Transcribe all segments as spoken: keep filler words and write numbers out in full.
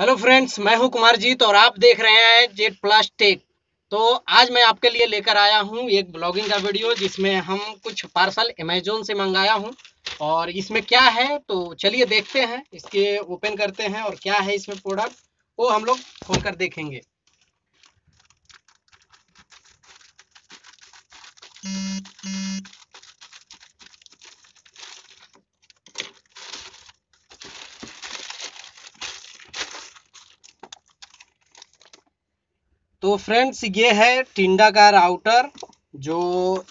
Hello friends, मैं हूं कुमार जीत और आप देख रहे हैं जेड प्लस टेक। तो आज मैं आपके लिए लेकर आया हूं एक ब्लॉगिंग का वीडियो जिसमें हम कुछ पार्सल अमेजोन से मंगाया हूं और इसमें क्या है तो चलिए देखते हैं, इसके ओपन करते हैं और क्या है इसमें प्रोडक्ट वो हम लोग खोलकर देखेंगे। तो फ्रेंड्स, ये है टेंडा का राउटर। जो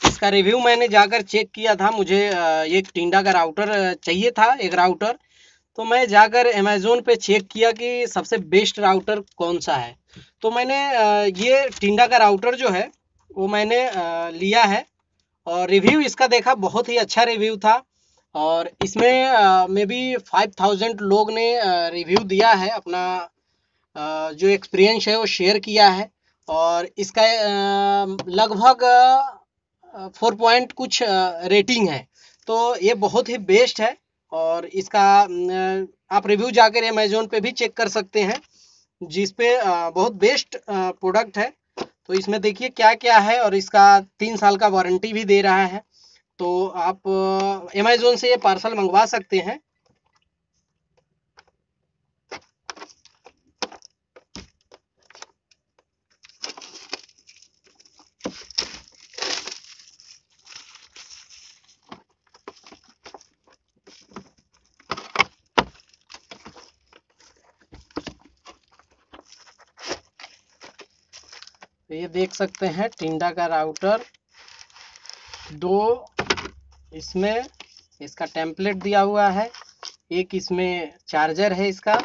इसका रिव्यू मैंने जाकर चेक किया था, मुझे एक टेंडा का राउटर चाहिए था, एक राउटर। तो मैं जाकर अमेज़ोन पे चेक किया कि सबसे बेस्ट राउटर कौन सा है। तो मैंने ये टेंडा का राउटर जो है वो मैंने लिया है और रिव्यू इसका देखा, बहुत ही अच्छा रिव्यू था और इसमें मे बी फाइव थाउजेंड लोग ने रिव्यू दिया है, अपना जो एक्सपीरियंस है वो शेयर किया है। और इसका लगभग फोर पॉइंट कुछ रेटिंग है, तो ये बहुत ही बेस्ट है। और इसका आप रिव्यू जाकर अमेज़ोन पे भी चेक कर सकते हैं, जिस पे बहुत बेस्ट प्रोडक्ट है। तो इसमें देखिए क्या क्या है और इसका तीन साल का वारंटी भी दे रहा है। तो आप अमेज़ोन से ये पार्सल मंगवा सकते हैं। तो ये देख सकते हैं टेंडा का राउटर दो, इसमें इसका टेम्पलेट दिया हुआ है, एक इसमें चार्जर है, इसका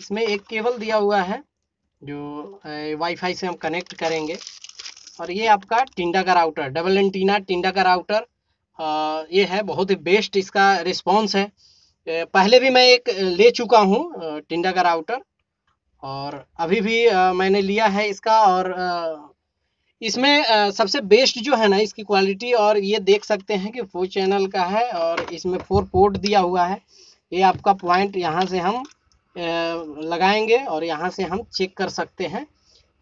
इसमें एक केबल दिया हुआ है जो वाईफाई से हम कनेक्ट करेंगे। और ये आपका टेंडा का राउटर डबल एंटीना टेंडा का राउटर आ, ये है, बहुत ही बेस्ट इसका रिस्पॉन्स है। पहले भी मैं एक ले चुका हूँ टेंडा का राउटर और अभी भी आ, मैंने लिया है इसका। और आ, इसमें आ, सबसे बेस्ट जो है ना इसकी क्वालिटी, और ये देख सकते हैं कि फोर चैनल का है और इसमें फोर पोर्ट दिया हुआ है। ये आपका पॉइंट यहाँ से हम आ, लगाएंगे और यहाँ से हम चेक कर सकते हैं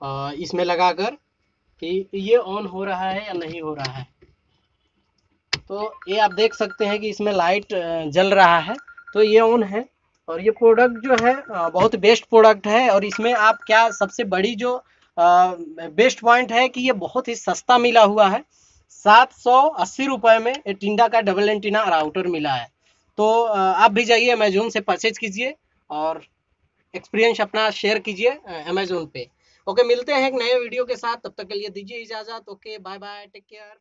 आ, इसमें लगाकर कि ये ऑन हो रहा है या नहीं हो रहा है। तो ये आप देख सकते हैं कि इसमें लाइट जल रहा है, तो ये ऑन है। और ये प्रोडक्ट जो है बहुत बेस्ट प्रोडक्ट है। और इसमें आप क्या, सबसे बड़ी जो आ, बेस्ट पॉइंट है कि ये बहुत ही सस्ता मिला हुआ है, सात सौ अस्सी रुपये में ये टेंडा का डबल एंटीना राउटर मिला है। तो आ, आप भी जाइए अमेज़ोन से परचेज कीजिए और एक्सपीरियंस अपना शेयर कीजिए अमेज़ोन पे। ओके, मिलते हैं एक नए वीडियो के साथ, तब तक के लिए दीजिए इजाज़त। Okay, bye bye, take care.